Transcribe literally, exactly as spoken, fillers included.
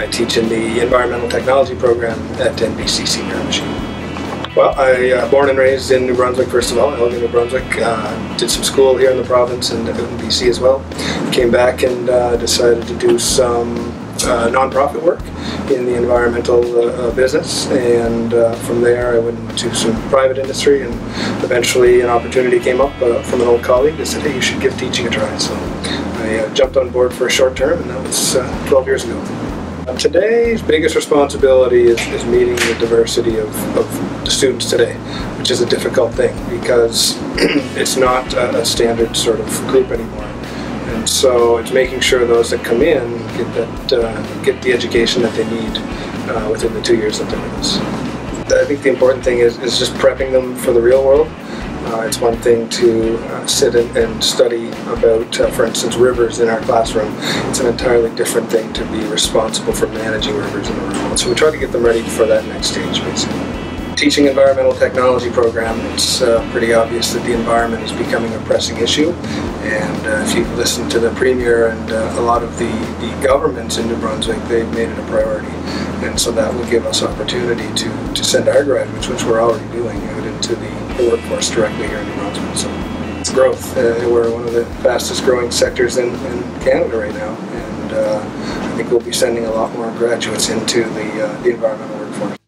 I teach in the Environmental Technology program at N B C C Miramichi. Well, I uh, born and raised in New Brunswick, first of all. I live in New Brunswick. Uh, did some school here in the province and in B C as well. Came back and uh, decided to do some uh, nonprofit work in the environmental uh, business. And uh, from there, I went into some private industry, and eventually an opportunity came up uh, from an old colleague that said, "Hey, you should give teaching a try." So I uh, jumped on board for a short term, and that was uh, twelve years ago. Today's biggest responsibility is, is meeting the diversity of, of the students today, which is a difficult thing because it's not a, a standard sort of group anymore. And so it's making sure those that come in get, that, uh, get the education that they need uh, within the two years that they're with us. I think the important thing is, is just prepping them for the real world. Uh, it's one thing to uh, sit in and study about, uh, for instance, rivers in our classroom. It's an entirely different thing to be responsible for managing rivers in the real world. So we try to get them ready for that next stage, basically. Teaching environmental technology program, it's uh, pretty obvious that the environment is becoming a pressing issue. And uh, if you listen to the Premier and uh, a lot of the, the governments in New Brunswick, they've made it a priority. And so that will give us opportunity to, to send our graduates, which we're already doing, out into the workforce directly here in New Brunswick. So it's growth. Uh, we're one of the fastest growing sectors in, in Canada right now, and uh, I think we'll be sending a lot more graduates into the, uh, the environmental workforce.